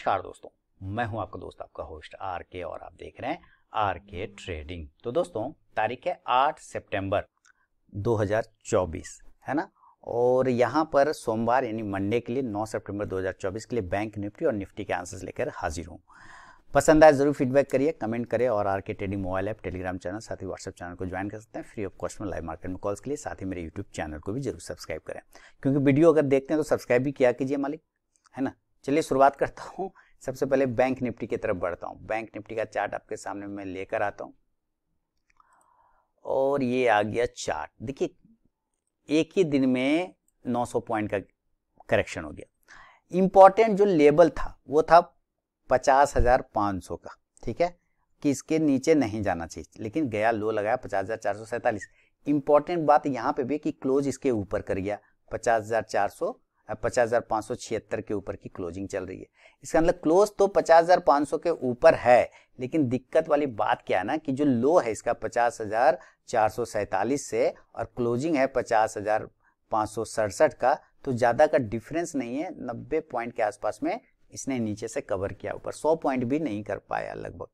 नमस्कार दोस्तों, मैं हूं आपका दोस्त, आपका होस्ट आर.के और आप देख रहे हैं आर.के ट्रेडिंग। तो दोस्तों तारीख है 8 सितंबर 2024 है ना, और यहां पर सोमवार यानी मंडे के लिए 9 सितंबर 2024 के लिए बैंक निफ्टी और निफ्टी के आंसर्स लेकर हाजिर हूं। पसंद आए जरूर फीडबैक करिए, कमेंट करें और R K trading mobile app, Telegram channel, साथ ही व्हाट्सएप चैनल को ज्वाइन कर सकते हैं फ्री ऑफ कॉस्ट में लाइव मार्केट में कॉल्स के लिए। साथ ही मेरे यूट्यूब चैनल को भी जरूर सब्सक्राइब करें, क्योंकि वीडियो अगर देखते हैं तो सब्सक्राइब भी किया कीजिए मालिक, है ना। चलिए शुरुआत करता हूँ, सबसे पहले बैंक निफ्टी की तरफ बढ़ता हूँ। बैंक निफ्टी का चार्ट आपके सामने मैं लेकर आता हूँ और ये आ गया चार्ट। देखिए एक ही दिन में 900 पॉइंट का करेक्शन हो गया। इम्पॉर्टेंट जो लेवल था वो था 50,500 का, ठीक है, कि इसके नीचे नहीं जाना चाहिए, लेकिन गया लो लगाया 50,447। इम्पॉर्टेंट बात यहाँ पे भी कि क्लोज इसके ऊपर कर गया 50,576 के ऊपर की क्लोजिंग चल रही है। इसका मतलब क्लोज तो 50,500 के ऊपर है, लेकिन दिक्कत वाली बात क्या है ना कि जो लो है इसका 50,447 से और क्लोजिंग है 50,567 का, तो ज़्यादा का डिफरेंस नहीं है। 90 पॉइंट के आसपास में इसने नीचे से कवर किया, ऊपर 100 पॉइंट भी नहीं कर पाया, लगभग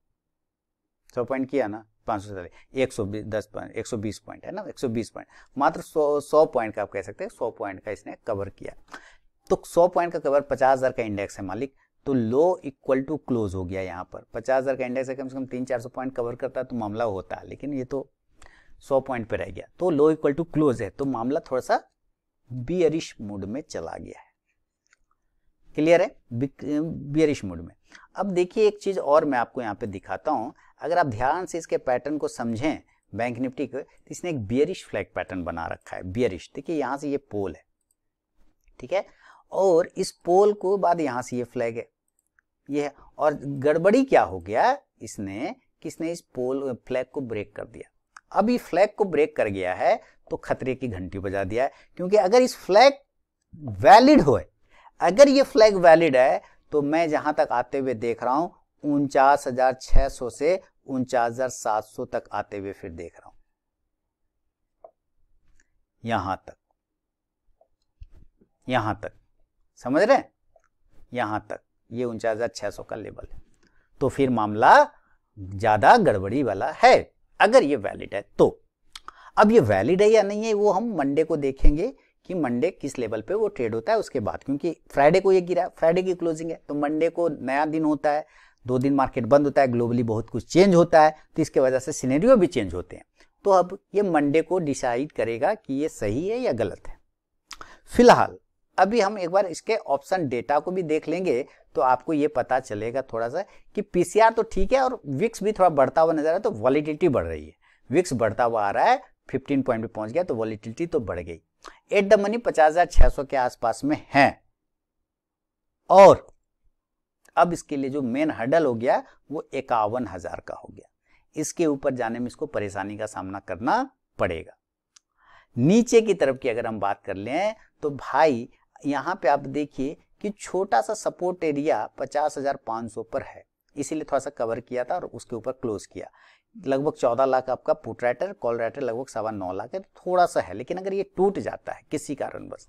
100 पॉइंट किया ना 547, 110 पॉइंट, 120 पॉइंट है ना, 120 पॉइंट मात्र 100 पॉइंट का आप कह सकते हैं, 100 पॉइंट का इसने कवर किया। तो 100 पॉइंट का कवर 50,000 का इंडेक्स है मालिक, तो लो इक्वल टू क्लोज हो गया। यहाँ पर 50,000 का इंडेक्स है, कम से कम 300-400 पॉइंट कवर करता तो मामला होता, लेकिन ये तो 100 पॉइंट पे रह गया, तो लो इक्वल टू क्लोज है, तो मामला थोड़ा सा बियरिश मूड में चला गया है। क्लियर है, बियरिश मूड में। अब देखिए एक चीज़ और मैं आपको यहाँ पे दिखाता हूँ, अगर आप ध्यान से इसके पैटर्न को समझें बैंक निफ्टी के, तो इसने एक बियरिश फ्लैग पैटर्न बना रखा है, बियरिश। देखिए यहाँ से ये पोल है, ठीक है, और इस पोल को बाद यहाँ से ये फ्लैग है, ये है। और गड़बड़ी क्या हो गया इसने कि इसने इस पोल फ्लैग को ब्रेक कर दिया। अब ये फ्लैग को ब्रेक कर गया है तो खतरे की घंटी बजा दिया है, क्योंकि अगर इस फ्लैग वैलिड हो, अगर ये फ्लैग वैलिड है तो मैं जहां तक आते हुए देख रहा हूं 49,600 से 49,700 तक आते हुए फिर देख रहा हूं, यहां तक समझ रहे हैं, यहां तक ये 49,600 का लेवल है, तो फिर मामला ज्यादा गड़बड़ी वाला है अगर ये वैलिड है तो। अब ये वैलिड है या नहीं है वो हम मंडे को देखेंगे कि मंडे किस लेवल पे वो ट्रेड होता है उसके बाद, क्योंकि फ्राइडे को ये गिरा, फ्राइडे की क्लोजिंग है, तो मंडे को नया दिन होता है, 2 दिन मार्केट बंद होता है, ग्लोबली बहुत कुछ चेंज होता है, तो इसके वजह से सिनेरियो भी चेंज होते हैं। तो अब ये मंडे को डिसाइड करेगा कि ये सही है या गलत है। फिलहाल अभी हम एक बार इसके ऑप्शन डेटा को भी देख लेंगे तो आपको ये पता चलेगा थोड़ा सा कि पीसीआर तो ठीक है और विक्स भी थोड़ा बढ़ता हुआ नजर आ रहा है, तो वॉलीटिलिटी बढ़ रही है। विक्स बढ़ता हुआ आ रहा है, 15 पॉइंट पे पहुंच गया, तो वॉलीटिलिटी तो बढ़ गई। एट द मनी 50,600 के आसपास में है, और अब इसके लिए जो मेन हर्डल हो गया वो 51,000 का हो गया। इसके ऊपर जाने में इसको परेशानी का सामना करना पड़ेगा। नीचे की तरफ की अगर हम बात कर लें तो भाई यहां पे आप देखिए कि छोटा सा सपोर्ट एरिया 50,500 पर है, इसीलिए थोड़ा सा कवर किया था और उसके ऊपर क्लोज किया। लगभग 14 लाख आपका पुट राइटर, कॉल राइटर लगभग 9.25 लाख है, थोड़ा सा है, लेकिन अगर ये टूट जाता है किसी कारणवश,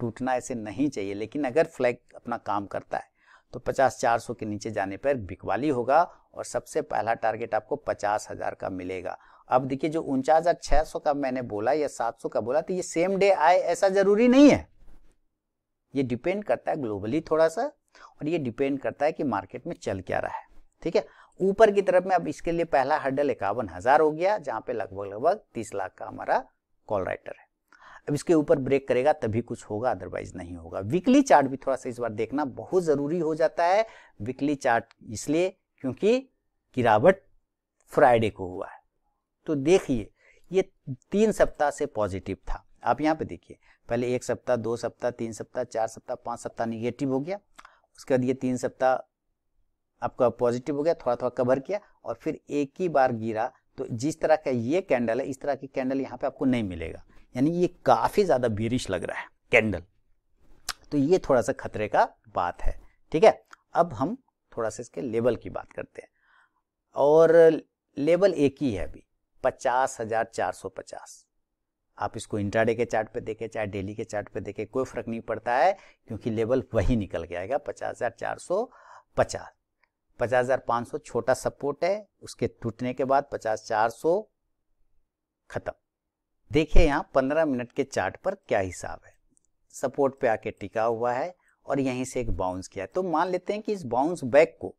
टूटना ऐसे नहीं चाहिए, लेकिन अगर फ्लैग अपना काम करता है तो 50,400 के नीचे जाने पर बिकवाली होगा और सबसे पहला टारगेट आपको 50,000 का मिलेगा। अब देखिए जो 49,600 का मैंने बोला या 700 का बोला, तो ये सेम डे आए ऐसा जरूरी नहीं है, ये डिपेंड करता है ग्लोबली थोड़ा सा, और ये डिपेंड करता है कि मार्केट में चल क्या रहा है, ठीक है। ऊपर की तरफ में अब इसके लिए पहला हर्डल 51,000 हो गया, जहां पे लगभग 30 लाख का हमारा कॉल राइटर है। अब इसके ऊपर ब्रेक करेगा तभी कुछ होगा, अदरवाइज नहीं होगा। वीकली चार्ट भी थोड़ा सा इस बार देखना बहुत जरूरी हो जाता है, वीकली चार्ट इसलिए क्योंकि गिरावट फ्राइडे को हुआ है, तो देखिए ये 3 सप्ताह से पॉजिटिव था। आप यहाँ पे देखिए पहले 1 सप्ताह, 2 सप्ताह, 3 सप्ताह, 4 सप्ताह, 5 सप्ताह निगेटिव हो गया, उसके बाद ये 3 सप्ताह आपका पॉजिटिव हो गया, थोड़ा थोड़ा कवर किया और फिर एक ही बार गिरा। तो जिस तरह का ये कैंडल है, इस तरह की कैंडल यहाँ पे आपको नहीं मिलेगा, यानी ये काफ़ी ज़्यादा बियरिश लग रहा है कैंडल, तो ये थोड़ा सा खतरे का बात है, ठीक है। अब हम थोड़ा सा इसके लेवल की बात करते हैं, और लेवल एक ही है अभी 50,450। आप इसको इंट्राडे के चार्ट पे देखें चाहे डेली के चार्ट पे देखें कोई फर्क नहीं पड़ता है, क्योंकि लेवल वही निकल के आएगा 50,450 50,500 छोटा सपोर्ट है, उसके टूटने के बाद 50,400 खत्म। देखिए यहाँ 15 मिनट के चार्ट पर क्या हिसाब है, सपोर्ट पे आके टिका हुआ है और यहीं से एक बाउंस किया है। तो मान लेते हैं कि इस बाउंस बैक को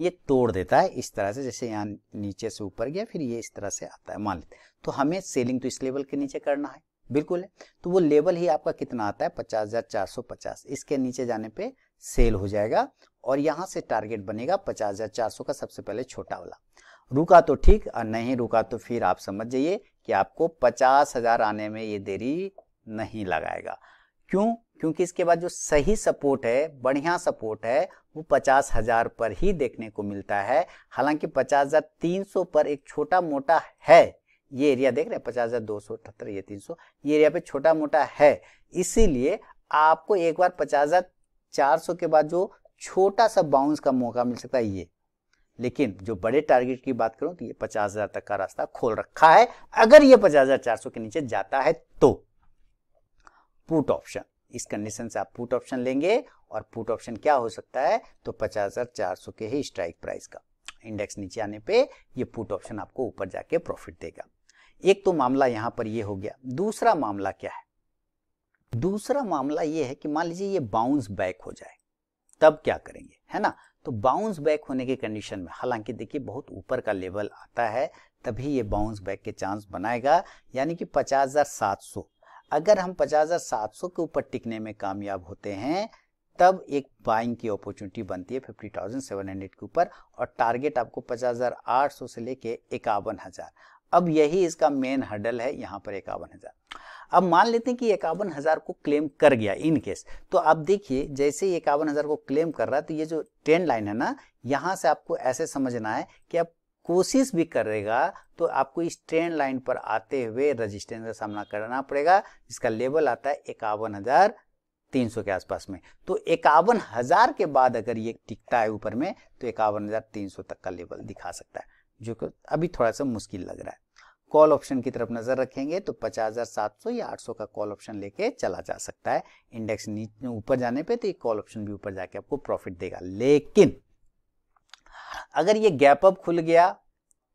ये तोड़ देता है इस तरह से, जैसे यहाँ नीचे से ऊपर गया फिर ये इस तरह से आता है मान लेते, तो हमें सेलिंग तो इस लेवल के नीचे करना है, बिल्कुल है। तो वो लेवल ही आपका कितना आता है 50,450, इसके नीचे जाने पे सेल हो जाएगा और यहाँ से टारगेट बनेगा 50,400 का सबसे पहले छोटा वाला। रुका तो ठीक और नहीं रुका तो फिर आप समझ जाइए कि आपको 50,000 आने में ये देरी नहीं लगाएगा। क्यों? क्योंकि इसके बाद जो सही सपोर्ट है, बढ़िया सपोर्ट है, वो 50,000 पर ही देखने को मिलता है। हालांकि 50,300 पर एक छोटा मोटा है, ये एरिया देख रहे हैं 50,278, ये 300, ये एरिया पे छोटा मोटा है। इसीलिए आपको एक बार 50,400 के बाद जो छोटा सा बाउंस का मौका मिल सकता है ये, लेकिन जो बड़े टारगेट की बात करूं तो ये 50,000 तक का रास्ता खोल रखा है। अगर ये 50,400 के नीचे जाता है तो पुट ऑप्शन, इस कंडीशन से आप पुट ऑप्शन लेंगे और पुट ऑप्शन क्या हो सकता है तो 50,400 के ही स्ट्राइक प्राइस का, इंडेक्स नीचे आने पे ये पुट ऑप्शन आपको ऊपर जाके प्रॉफिट देगा। एक तो मामला यहाँ पर ये हो गया। दूसरा मामला क्या है? दूसरा मामला ये है कि मान लीजिए ये बाउंस बैक हो जाए, तब क्या करेंगे, है ना। तो बाउंस बैक होने के कंडीशन में, हालांकि देखिए बहुत ऊपर का लेवल आता है तभी ये बाउंस बैक के चांस बनाएगा, यानी कि 50,700। अगर हम 50,700 के ऊपर टिकने में कामयाब होते हैं तब एक बाइंग की अपॉर्चुनिटी बनती है 50,700 के ऊपर, और टारगेट आपको 50,800 से लेके 51,000। अब यही इसका मेन हर्डल है, यहाँ पर 51,000। अब मान लेते हैं कि 51,000 को क्लेम कर गया इन केस, तो आप देखिए जैसे ही 51,000 को क्लेम कर रहा है तो ये जो ट्रेंड लाइन है ना, यहाँ से आपको ऐसे समझना है कि आप कोशिश भी करेगा तो आपको इस ट्रेंड लाइन पर आते हुए रजिस्टेंस का सामना करना पड़ेगा, जिसका लेवल आता है 51,300 के आसपास में। तो 51,000 के बाद अगर ये टिकता है ऊपर में तो 51,300 तक का लेवल दिखा सकता है, जो कि अभी थोड़ा सा मुश्किल लग रहा है। कॉल ऑप्शन की तरफ नजर रखेंगे तो 50,700 या 800 का कॉल ऑप्शन लेके चला जा सकता है। इंडेक्स नीचे ऊपर जाने पे तो ये कॉल ऑप्शन भी ऊपर जाके आपको प्रॉफिट देगा। लेकिन अगर ये गैप अप खुल गया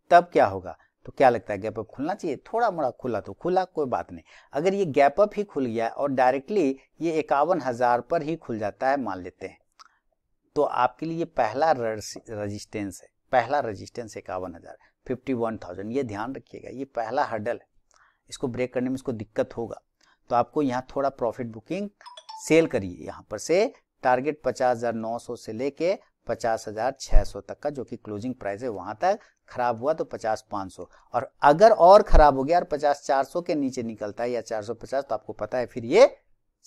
तब क्या होगा? तो क्या लगता है गैप अप खुलना चाहिए? थोड़ा मोड़ा खुला तो खुला, कोई बात नहीं। अगर ये गैप अप ही खुल गया और डायरेक्टली ये 51,000 पर ही खुल जाता है मान लेते हैं, तो आपके लिए पहला रजिस्टेंस है, पहला रजिस्टेंस 51,000, 51,000। ये ध्यान रखिएगा, ये पहला हर्डल है, इसको ब्रेक करने में इसको दिक्कत होगा। तो आपको यहाँ थोड़ा प्रॉफिट बुकिंग सेल करिए, यहाँ पर से टारगेट 50,900 से लेके 50,600 तक का जो कि क्लोजिंग प्राइस है वहां तक। खराब हुआ तो 50,500, और अगर और खराब हो गया और 50,400 के नीचे निकलता है या 450, तो आपको पता है फिर ये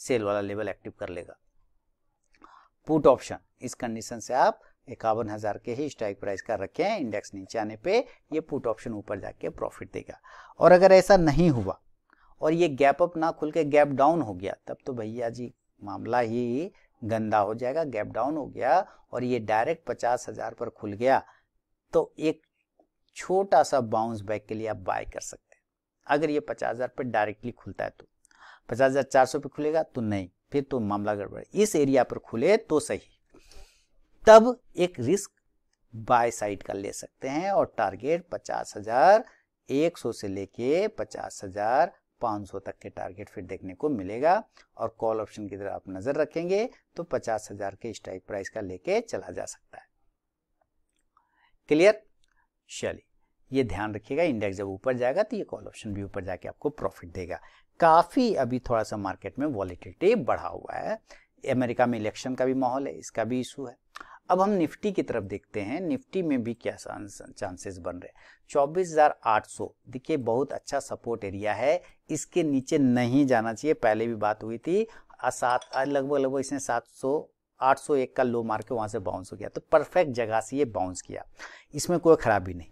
सेल वाला लेवल एक्टिव कर लेगा। पुट ऑप्शन इस कंडीशन से आप 51,000 के ही स्ट्राइक प्राइस का रखें, इंडेक्स नीचे आने पे ये पुट ऑप्शन ऊपर जाके प्रॉफिट देगा। और अगर ऐसा नहीं हुआ और ये गैप अप ना खुल के गैप डाउन हो गया तब तो भैया जी मामला ही गंदा हो जाएगा। गैप डाउन हो गया और ये डायरेक्ट 50,000 पर खुल गया तो एक छोटा सा बाउंस बैक के लिए आप बाय कर सकते हैं। अगर ये 50,000 पर डायरेक्टली खुलता है तो 50,400 पे खुलेगा तो नहीं, फिर तो मामला गड़बड़। इस एरिया पर खुले तो सही, तब एक रिस्क बाय साइड का ले सकते हैं और टारगेट 50,100 से लेके 50,500 तक के टारगेट फिर देखने को मिलेगा। और कॉल ऑप्शन की तरफ आप नजर रखेंगे तो 50,000 के स्ट्राइक प्राइस का लेके चला जा सकता है। क्लियर? चलिए ये ध्यान रखिएगा, इंडेक्स जब ऊपर जाएगा तो ये कॉल ऑप्शन भी ऊपर जाके आपको प्रॉफिट देगा। काफी अभी थोड़ा सा मार्केट में वॉलिटिलिटी बढ़ा हुआ है, अमेरिका में इलेक्शन का भी माहौल है, इसका भी इशू है। अब हम निफ्टी की तरफ देखते हैं, निफ्टी में भी क्या चांसेस बन रहे हैं। 24,800 देखिए बहुत अच्छा सपोर्ट एरिया है, इसके नीचे नहीं जाना चाहिए, पहले भी बात हुई थी। लगभग इसने 700-801 का लो मार के वहाँ से बाउंस हो गया, तो परफेक्ट जगह से ये बाउंस किया, इसमें कोई खराबी नहीं।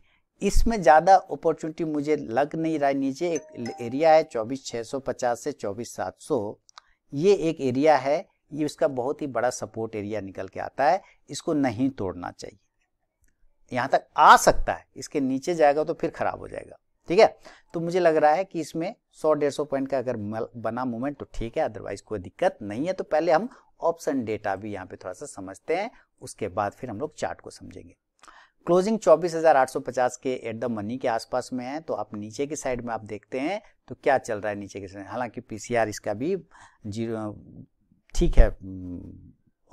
इसमें ज़्यादा अपॉर्चुनिटी मुझे लग नहीं रहा है। नीचे एक एरिया है 24,650 से 24,700, ये एक एरिया है, ये उसका बहुत ही बड़ा सपोर्ट एरिया निकल के आता है, इसको नहीं तोड़ना चाहिए। यहाँ तक आ सकता है, इसके नीचे जाएगा तो फिर खराब हो जाएगा। ठीक है। तो मुझे लग रहा है कि इसमें 100-150 पॉइंट का अगर बना मूवमेंट तो ठीक है, अदरवाइज कोई दिक्कत नहीं है। तो पहले हम ऑप्शन डेटा भी यहाँ पे थोड़ा सा समझते हैं, उसके बाद फिर हम लोग चार्ट को समझेंगे। क्लोजिंग 24,850 के एट द मनी के आसपास में है। तो आप नीचे की साइड में आप देखते हैं तो क्या चल रहा है नीचे की साइड। हालांकि पीसीआर इसका भी जीरो ठीक है,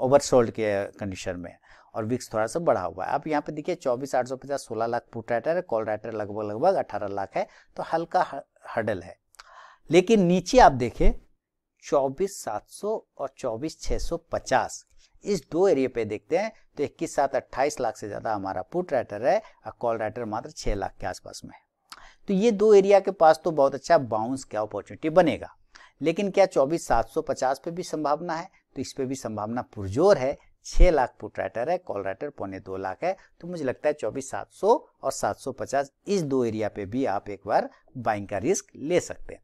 ओवरसोल्ड के कंडीशन में, और विक्स थोड़ा सा बढ़ा हुआ है। आप यहाँ पे देखिए 24,850 16 लाख पुट राइटर है, कॉल राइटर लगभग 18 लाख है, तो हल्का हडल है। लेकिन नीचे आप देखें 24,700 और 24,650 इस दो एरिया पे देखते हैं तो 21,728 लाख से ज़्यादा हमारा पुट राइटर है और कॉल राइटर मात्र 6 लाख के आसपास में है। तो ये दो एरिया के पास तो बहुत अच्छा बाउंस क्या अपॉर्चुनिटी बनेगा। लेकिन क्या 24,750 पे भी संभावना है? तो इस पे भी संभावना पुरजोर है। 6 लाख पुट राइटर है, कॉल राइटर 2.25 लाख है। तो मुझे लगता है 24,700 और 750 इस दो एरिया पे भी आप एक बार बाइंग का रिस्क ले सकते हैं।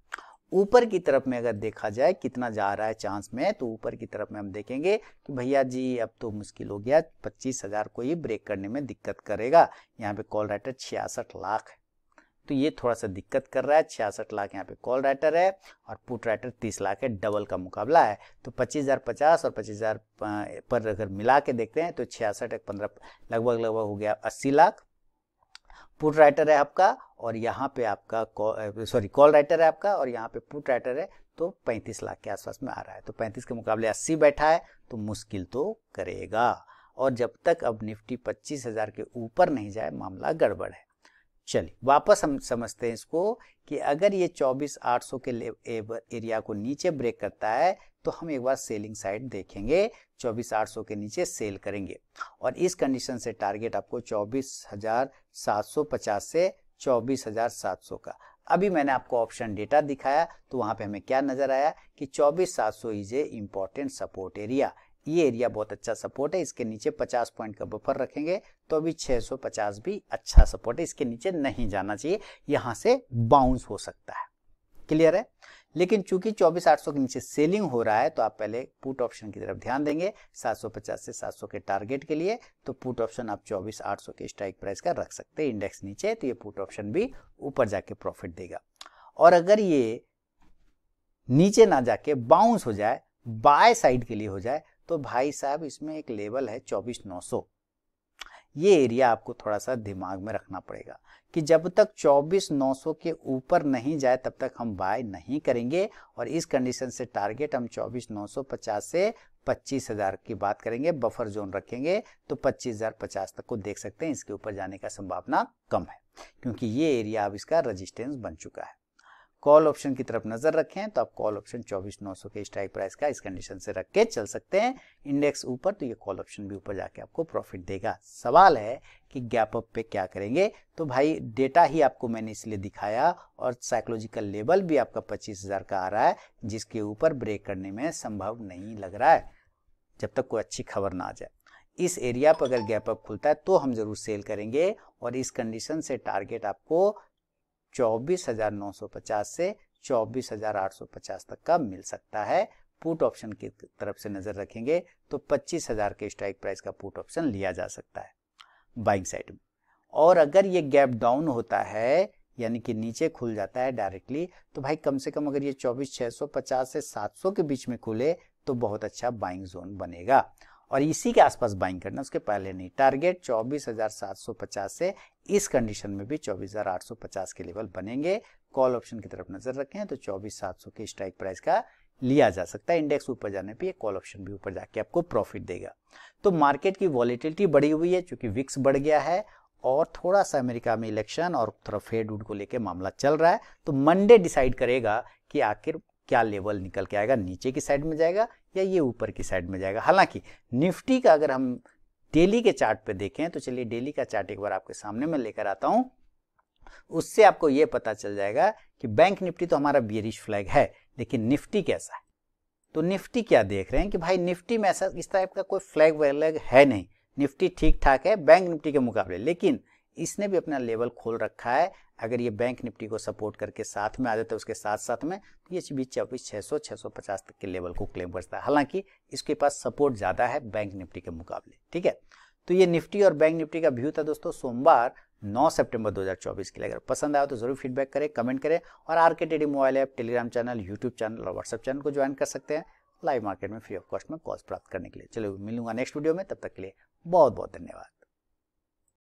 ऊपर की तरफ में अगर देखा जाए कितना जा रहा है चांस में, तो ऊपर की तरफ में हम देखेंगे कि भैया जी अब तो मुश्किल हो गया, 25,000 को ही ब्रेक करने में दिक्कत करेगा। यहाँ पे कॉल राइटर 66 लाख है, तो ये थोड़ा सा दिक्कत कर रहा है। 66 लाख यहाँ पे कॉल राइटर है और पुट राइटर 30 लाख है, डबल का मुकाबला है। तो 25,050 और 25,000 पर अगर मिला के देखते हैं तो 66 15 लगभग हो गया 80 लाख। पुट राइटर है आपका और यहाँ पे आपका कॉल राइटर है आपका और यहाँ पे पुट राइटर है, तो 35 लाख के आसपास में आ रहा है। तो 35 के मुकाबले 80 बैठा है, तो मुश्किल तो करेगा। और जब तक अब निफ्टी 25,000 के ऊपर नहीं जाए मामला गड़बड़ है। चलिए वापस हम समझते हैं इसको कि अगर ये 24,800 के एरिया को नीचे ब्रेक करता है तो हम एक बार सेलिंग साइड देखेंगे, 24,800 के नीचे सेल करेंगे। और इस कंडीशन से टारगेट आपको 24,750 से 24,700 का। अभी मैंने आपको ऑप्शन डेटा दिखाया तो वहाँ पे हमें क्या नज़र आया कि 24,700 is a important support area. ये एरिया बहुत अच्छा सपोर्ट है, इसके नीचे 50 पॉइंट का बफर रखेंगे तो अभी 650 भी अच्छा सपोर्ट है, इसके नीचे नहीं जाना चाहिए, यहाँ से बाउंस हो सकता है। क्लियर है? लेकिन चूंकि 24,800 के नीचे सेलिंग हो रहा है तो आप पहले पुट ऑप्शन की तरफ ध्यान देंगे 750 से 700 के टारगेट के लिए। तो पुट ऑप्शन आप 24,800 के स्ट्राइक प्राइस का रख सकते हैं, इंडेक्स नीचे, तो ये पुट ऑप्शन भी ऊपर जाके प्रॉफिट देगा। और अगर ये नीचे ना जाके बाउंस हो जाए, बाय साइड के लिए हो जाए, तो भाई साहब इसमें एक लेवल है 24,900। ये एरिया आपको थोड़ा सा दिमाग में रखना पड़ेगा कि जब तक 24,900 के ऊपर नहीं जाए तब तक हम बाय नहीं करेंगे। और इस कंडीशन से टारगेट हम 24,950 से 25,000 की बात करेंगे, बफर जोन रखेंगे, तो 25,050 तक को देख सकते हैं। इसके ऊपर जाने का संभावना कम है क्योंकि ये एरिया अब इसका रजिस्टेंस बन चुका है। कॉल ऑप्शन की तरफ नजर रखें तो आप कॉल ऑप्शन 24,900 के स्ट्राइक प्राइस का इस कंडीशन से रख के चल सकते हैं, इंडेक्स ऊपर, तो ये कॉल ऑप्शन भी ऊपर जाके आपको प्रॉफिट देगा। सवाल है कि गैप अप पे क्या करेंगे। तो भाई डेटा ही आपको मैंने इसलिए दिखाया, और साइकोलॉजिकल लेवल भी आपका 25,000 का आ रहा है जिसके ऊपर ब्रेक करने में संभव नहीं लग रहा है जब तक कोई अच्छी खबर ना आ जाए। इस एरिया पर अगर गैप अप खुलता है तो हम जरूर सेल करेंगे। और इस कंडीशन से टारगेट आपको 24,950 से 24,850 तक का मिल सकता है। पुट ऑप्शन की तरफ से नजर रखेंगे तो 25,000 के स्ट्राइक प्राइस का पुट ऑप्शन लिया जा सकता है बाइंग साइड में। और अगर ये गैप डाउन होता है यानी कि नीचे खुल जाता है डायरेक्टली, तो भाई कम से कम अगर ये 24,650 से 700 के बीच में खुले तो बहुत अच्छा बाइंग जोन बनेगा और इसी के आसपास बाइंग करना, उसके पहले नहीं। टारगेट 24,750 से इस कंडीशन में भी 24,850 के लेवल बनेंगे। कॉल ऑप्शन की तरफ नजर रखें तो 24,700 के स्ट्राइक प्राइस का लिया जा सकता है, इंडेक्स ऊपर जाने पे ये कॉल ऑप्शन भी ऊपर जाके आपको प्रॉफिट देगा। तो मार्केट की वॉलीटिलिटी बढ़ी हुई है चूंकि विक्स बढ़ गया है और थोड़ा सा अमेरिका में इलेक्शन और थोड़ा फेड वुड को लेकर मामला चल रहा है। तो मंडे डिसाइड करेगा कि आखिर क्या लेवल निकल के आएगा, नीचे की साइड में जाएगा या ये ऊपर की साइड में जाएगा। हालांकि निफ्टी का अगर हम डेली के चार्ट पे देखें तो चलिए डेली का चार्ट एक बार आपके सामने में लेकर आता हूं, उससे आपको ये पता चल जाएगा कि बैंक निफ्टी तो हमारा बेयरिश फ्लैग है लेकिन निफ्टी कैसा है। तो निफ्टी क्या देख रहे हैं कि भाई निफ्टी में ऐसा इस टाइप का कोई फ्लैग वैलैग है नहीं, निफ्टी ठीक ठाक है बैंक निफ्टी के मुकाबले। लेकिन इसने भी अपना लेवल खोल रखा है, अगर ये बैंक निफ्टी को सपोर्ट करके साथ में आ जाता है उसके साथ में तो ये भी 24,600-650 तक के लेवल को क्लेम करता है। हालांकि इसके पास सपोर्ट ज़्यादा है बैंक निफ्टी के मुकाबले, ठीक है। तो ये निफ्टी और बैंक निफ्टी का व्यू था दोस्तों सोमवार 9 सितंबर 2024 के लिए। अगर पसंद आया तो जरूर फीडबैक करें, कमेंट करें और R K trading mobile app, Telegram channel, YouTube channel और व्हाट्सएप चैनल को ज्वाइन कर सकते हैं लाइव मार्केट में फ्री ऑफ कॉस्ट में कॉल्स प्राप्त करने के लिए। चलो मिलूंगा नेक्स्ट वीडियो में, तब तक के लिए बहुत बहुत धन्यवाद।